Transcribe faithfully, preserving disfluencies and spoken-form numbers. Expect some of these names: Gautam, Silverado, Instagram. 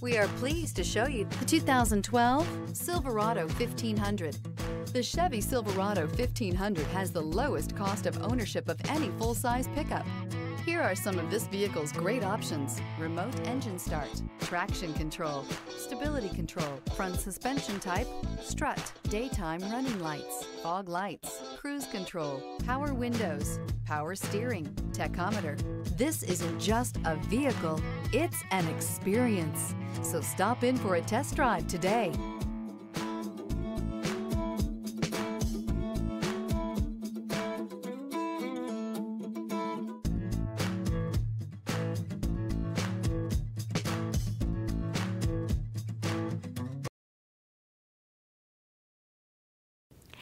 We are pleased to show you the two thousand twelve Silverado fifteen hundred. The Chevy Silverado fifteen hundred has the lowest cost of ownership of any full-size pickup. Here are some of this vehicle's great options: remote engine start, traction control, stability control, front suspension type, strut, daytime running lights, fog lights, cruise control, power windows, power steering, tachometer. This isn't just a vehicle, it's an experience. So stop in for a test drive today.